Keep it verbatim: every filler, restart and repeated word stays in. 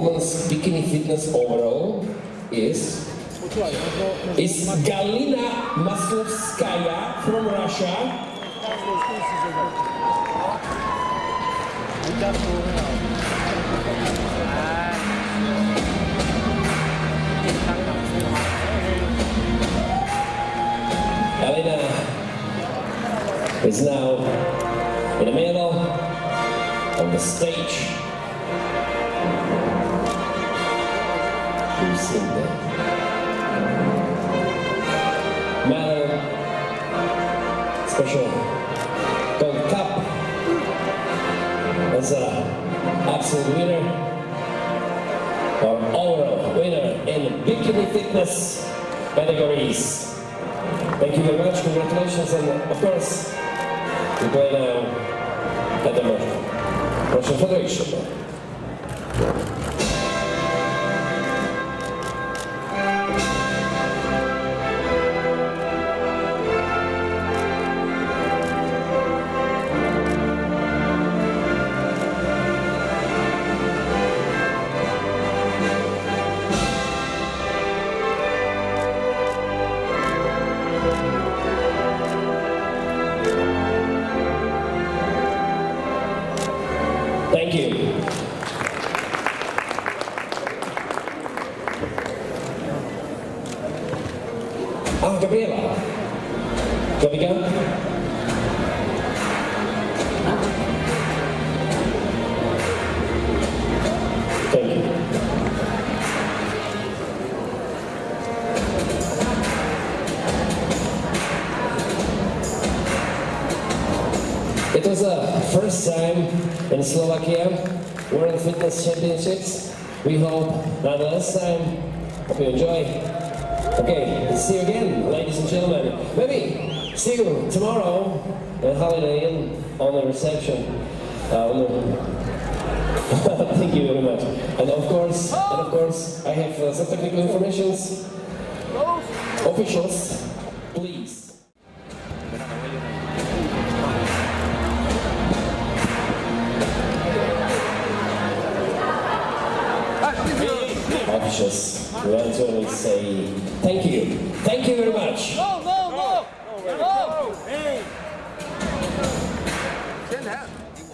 women's bikini fitness overall is, is Galina Maslovskaya from Russia. Galina is now in the middle of the stage. Medal, special gold cup, as an absolute winner, or overall winner in bikini fitness categories. Thank you very much, congratulations, and of course, we play now at the Russian Federation. Thank you. Oh, Gabriela. Do we go? Thank you. It was the first time in Slovakia World Fitness Championships. We hope not the last time. Hope you enjoy. Okay, see you again, ladies and gentlemen. Maybe see you tomorrow at Holiday Inn on the reception. Uh, on the... Thank you very much. And of course, and of course, I have uh, some technical informations. Officials, please. Officials, we want to say thank you. Thank you very much. No, no, no. No, no. Hey.